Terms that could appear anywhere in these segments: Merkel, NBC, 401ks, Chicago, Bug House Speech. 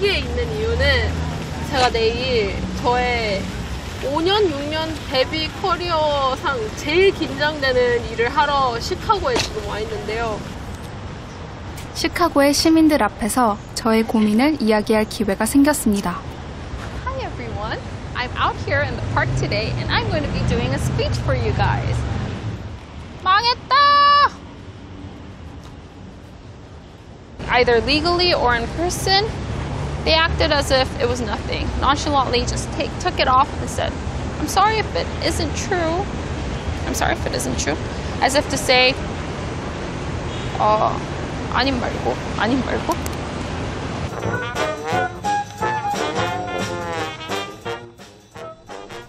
여기에 있는 이유는 제가 내일 저의 5년, 6년 데뷔 커리어상 제일 긴장되는 일을 하러 시카고에 지금 와 있는데요. 시카고의 시민들 앞에서 저의 고민을 이야기할 기회가 생겼습니다. Hi everyone. I'm out here in the park today and I'm going to be doing a speech for you guys. 망했다! Either legally or in person, they acted as if it was nothing. Nonchalantly just took it off and said, I'm sorry if it isn't true. I'm sorry if it isn't true. As if to say, 아님 말고, 아님 말고.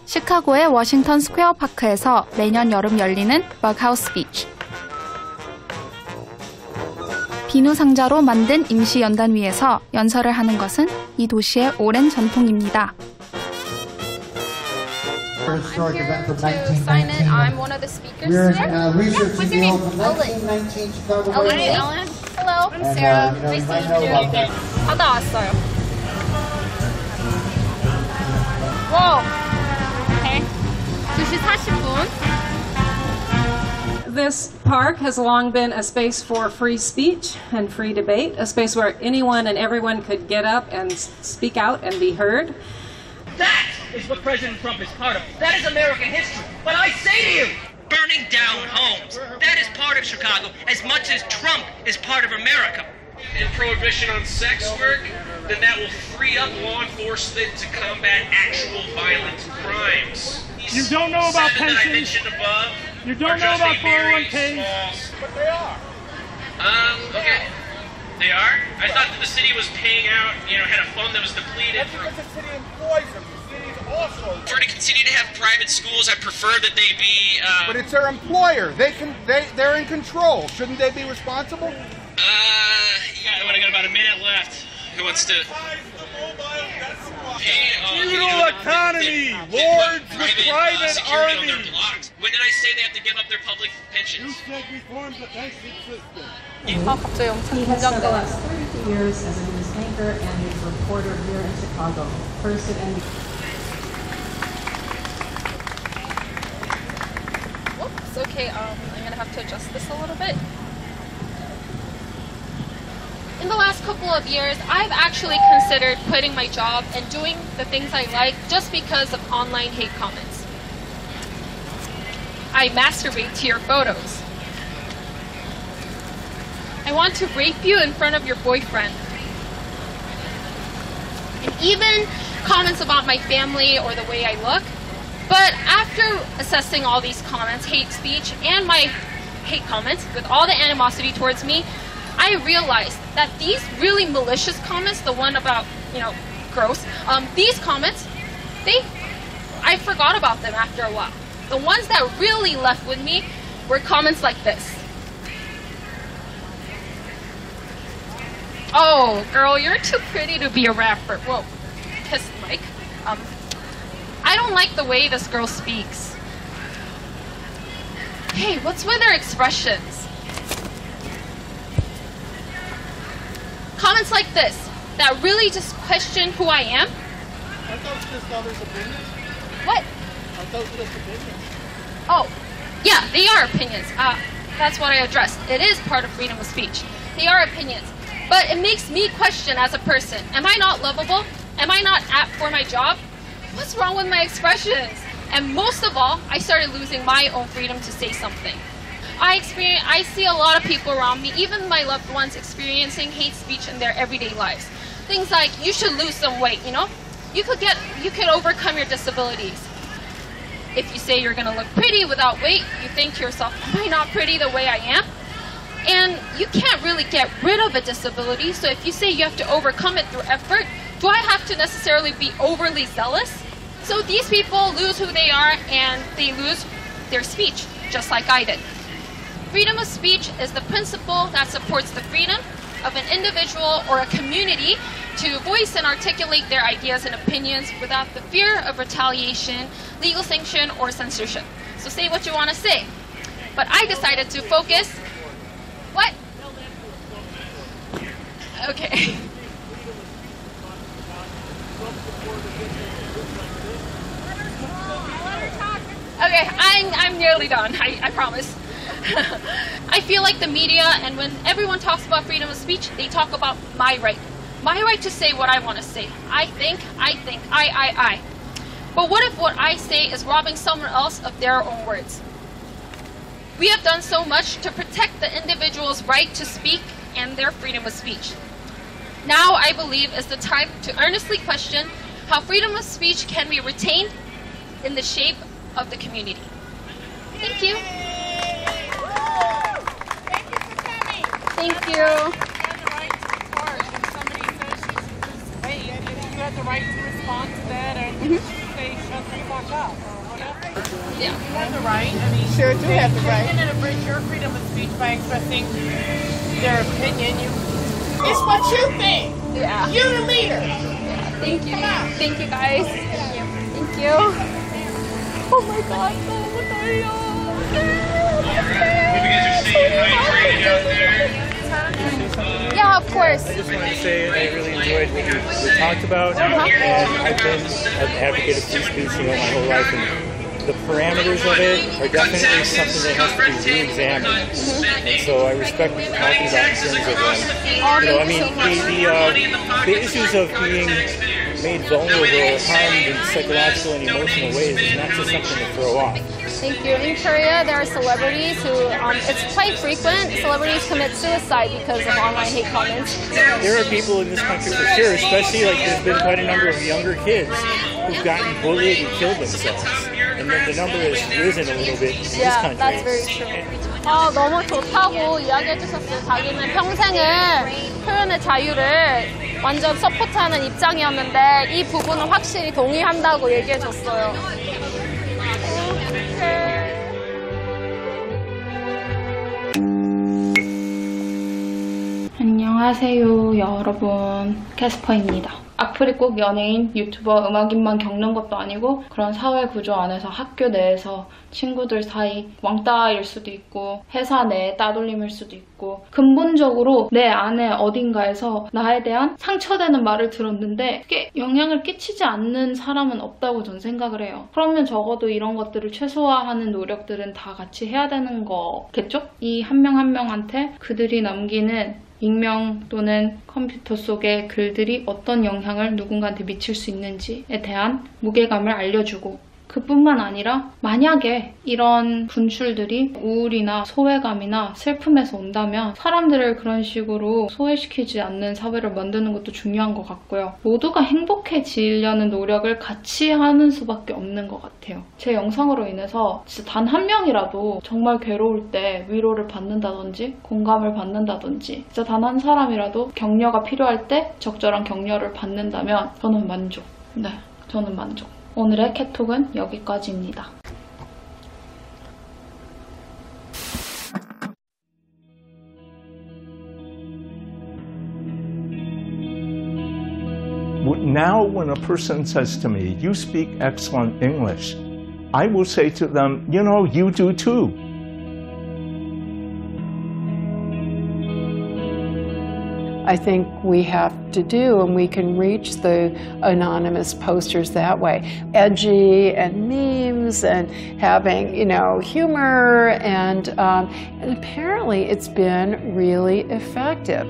시카고의 워싱턴 스퀘어 파크에서 매년 여름 열리는 Bug House Speech. 비누 상자로 만든 임시 연단 위에서 연설을 하는 것은 이 도시의 오랜 전통입니다. I'm here to sign in. I'm one of the speakers today. What's your name? Ellen. Hey, Ellen. Hello. I'm Sarah. Nice to meet you. 하다 왔어요. Wow. Okay. 2시 40분. This park has long been a space for free speech and free debate, a space where anyone and everyone could get up and speak out and be heard. That is what President Trump is part of. That is American history. But I say to you, burning down homes, that is part of Chicago as much as Trump is part of America. And prohibition on sex work, then that will free up law enforcement to combat actual violent crimes. You don't know about pensions. You don't know about 401ks. But they are. Okay. They are? I thought that the city was paying out, had a fund that was depleted. That's because the city employs them. The city is also... If we're to continue to have private schools, I prefer that they be... But it's their employer. They're in control. Shouldn't they be responsible? I got about a minute left. Who wants to... Feudal economy! Lords with private armies! When did I say they have to give up their public pensions? You said reform the pension system. He has spent the last 30 years as a news anchor and a reporter here in Chicago. First at NBC. Oops, okay, I'm gonna have to adjust this a little bit. In the last couple of years, I've actually considered quitting my job and doing the things I like just because of online hate comments. I masturbate to your photos. I want to rape you in front of your boyfriend. And even comments about my family or the way I look. But after assessing all these comments, hate speech, and my hate comments, with all the animosity towards me, I realized that these really malicious comments, the one about, gross, these comments, I forgot about them after a while. The ones that really left with me were comments like this. Oh, girl, you're too pretty to be a rapper. Whoa, kiss the mic. I don't like the way this girl speaks. Hey, what's with her expressions? Comments like this that really just question who I am. I thought it was just others' opinions. What? I thought it was just opinions. Oh, yeah, they are opinions. That's what I addressed. It is part of freedom of speech. They are opinions. But it makes me question as a person. Am I not lovable? Am I not apt for my job? What's wrong with my expressions? And most of all, I started losing my own freedom to say something. I see a lot of people around me, even my loved ones, experiencing hate speech in their everyday lives. Things like, you should lose some weight, you could overcome your disabilities. If you say you're gonna look pretty without weight, you think to yourself, am I not pretty the way I am? And you can't really get rid of a disability, so if you say you have to overcome it through effort, do I have to necessarily be overly zealous? So these people lose who they are and they lose their speech, just like I did. Freedom of speech is the principle that supports the freedom of an individual or a community to voice and articulate their ideas and opinions without the fear of retaliation, legal sanction, or censorship. So say what you want to say. But I decided to focus... What? Okay. Okay, I'm nearly done, I promise. I feel like the media, and when everyone talks about freedom of speech, they talk about my right to say what I want to say. I. But what if what I say is robbing someone else of their own words? We have done so much to protect the individual's right to speak and their freedom of speech. Now I believe is the time to earnestly question how freedom of speech can be retained in the shape of the community. Thank you. Thank you for coming. Thank you. You have the right to report. If somebody says she's, hey, you have the right to respond to that, or you say shut the fuck up, or whatever. Yeah. You have the right. I mean, sure do have the right. You can abridge your freedom of speech by expressing their opinion. It's what you think. Yeah. You're the leader. Yeah. Thank you. Thank you, guys. Thank you. Thank you. Oh my God. So sorry, yeah, of course. I just want to say I really enjoyed what we talked about. I've advocated free speech my whole life, and the parameters of it are definitely something that has to be re-examined. And so I respect what you're talking about in terms of, I mean, the issues of being made vulnerable or harmed in psychological and emotional ways is not just something to throw off. Thank you. In Korea, there are celebrities who, it's quite frequent, celebrities commit suicide because of online hate comments. There are people in this country for sure, especially like there's been quite a number of younger kids who've gotten bullied and killed themselves. And the number has risen a little bit in this country. That's very true. 너무 좋다고 이야기해 주셨어요. 자기는 평생을 표현의 자유를 완전 서포트하는 입장이었는데 이 부분은 확실히 동의한다고 얘기해 줬어요. 안녕하세요, 여러분. 캐스퍼입니다. 악플이 꼭 연예인, 유튜버, 음악인만 겪는 것도 아니고 그런 사회 구조 안에서 학교 내에서 친구들 사이 왕따일 수도 있고 회사 내에 따돌림일 수도 있고 근본적으로 내 안에 어딘가에서 나에 대한 상처되는 말을 들었는데 그게 영향을 끼치지 않는 사람은 없다고 전 생각을 해요. 그러면 적어도 이런 것들을 최소화하는 노력들은 다 같이 해야 되는 거겠죠? 이 한 명 한 명한테 그들이 남기는 익명 또는 컴퓨터 속의 글들이 어떤 영향을 누군가한테 미칠 수 있는지에 대한 무게감을 알려주고 그뿐만 아니라 만약에 이런 분출들이 우울이나 소외감이나 슬픔에서 온다면 사람들을 그런 식으로 소외시키지 않는 사회를 만드는 것도 중요한 것 같고요. 모두가 행복해지려는 노력을 같이 하는 수밖에 없는 것 같아요. 제 영상으로 인해서 진짜 단 한 명이라도 정말 괴로울 때 위로를 받는다든지 공감을 받는다든지 진짜 단 한 사람이라도 격려가 필요할 때 적절한 격려를 받는다면 저는 만족. 네, 저는 만족. 오늘의 캣톡은 여기까지입니다. Now when a person says to me, you speak excellent English, I will say to them, you know, you do too. I think we have to do, and we can reach the anonymous posters that way. Edgy and memes and having, you know, humor, and apparently it's been really effective.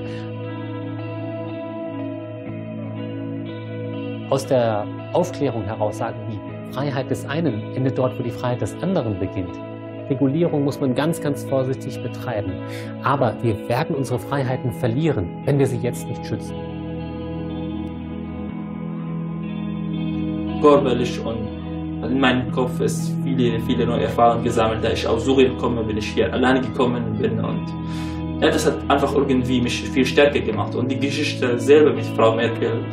Aus der Aufklärung heraus sagen die Freiheit des einen endet dort, wo die Freiheit des anderen beginnt. Regulierung muss man ganz, ganz vorsichtig betreiben. Aber wir werden unsere Freiheiten verlieren, wenn wir sie jetzt nicht schützen. Körperlich und in meinem Kopf ist viele, viele neue Erfahrungen gesammelt. Da ich aus Syrien komme, bin ich hier alleine gekommen bin. Und ja, das hat einfach irgendwie mich viel stärker gemacht. Und die Geschichte selber mit Frau Merkel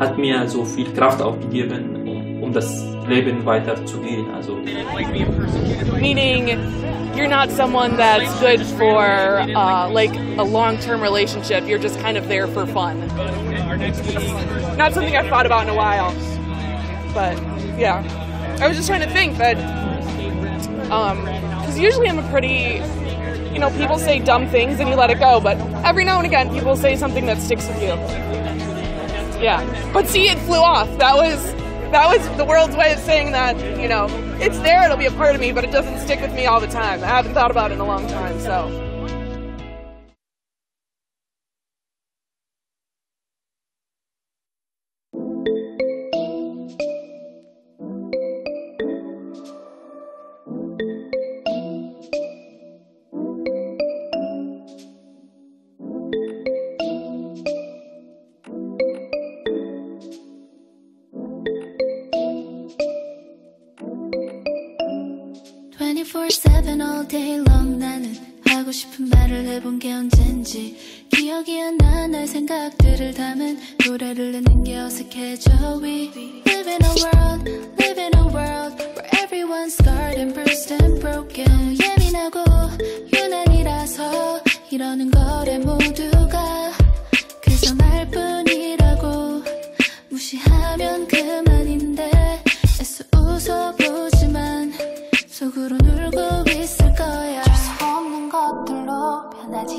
hat mir so viel Kraft aufgegeben, um das Leben weiterzugehen. Also meaning you're not someone that's good for like a long-term relationship. You're just kind of there for fun. Not something I've thought about in a while, but yeah, I was just trying to think that because usually I'm a pretty, you know, people say dumb things and you let it go, but every now and again people say something that sticks with you. Yeah. But see, it flew off. That was the world's way of saying that, you know, it's there, it'll be a part of me, but it doesn't stick with me all the time. I haven't thought about it in a long time, so. All day long 나는 하고 싶은 말을 해본 게 언젠지 기억이 안 나 내 생각들을 담은 노래를 내는 게 어색해져 We live in a world where everyone's scarred and bruised and broken 예민하고 유난이라서 이러는 거래 모두가 그래서 말뿐이라고 무시하면 그만인데 애써 웃어보지만 속으로 울고 있을 거야 줄 수 없는 것들로 변하지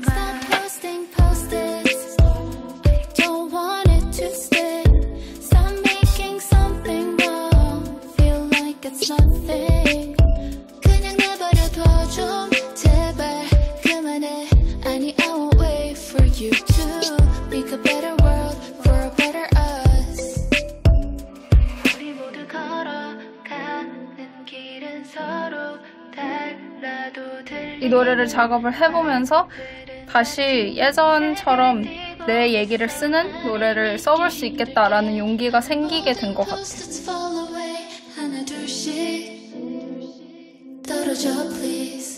이 노래를 작업을 해보면서 다시 예전처럼 내 얘기를 쓰는 노래를 써볼 수 있겠다라는 용기가 생기게 된 것 같아요. 떨어져 please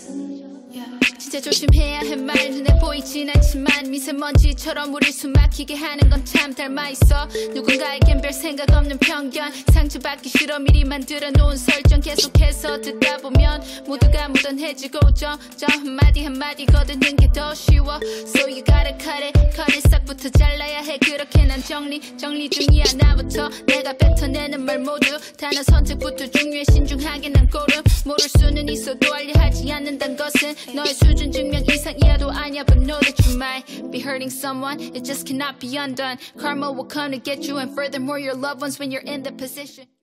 진짜 조심해야 할 말 눈에 보이진 않지만 미세먼지처럼 우릴 숨 막히게 하는 건 참 닮아있어 누군가에겐 별 생각 없는 편견 상처받기 싫어 미리 만들어 놓은 설정 계속해서 듣다 보면 모두가 무던해지고 점점 한마디 한마디 거두는 게 더 쉬워 So you gotta cut it cut it 싹부터 잘라야 해 그렇게 난 정리 중이야 나부터 내가 뱉어내는 말 모두 단어 선택부터 중요해 신중하게 난 고름 모를 수는 있어도 알려하지 않는단 것은 너의 수준 증명 이상 이하도 아니야 But know that you might be hurting someone It just cannot be undone Karma will come to get you And furthermore your loved ones when you're in the position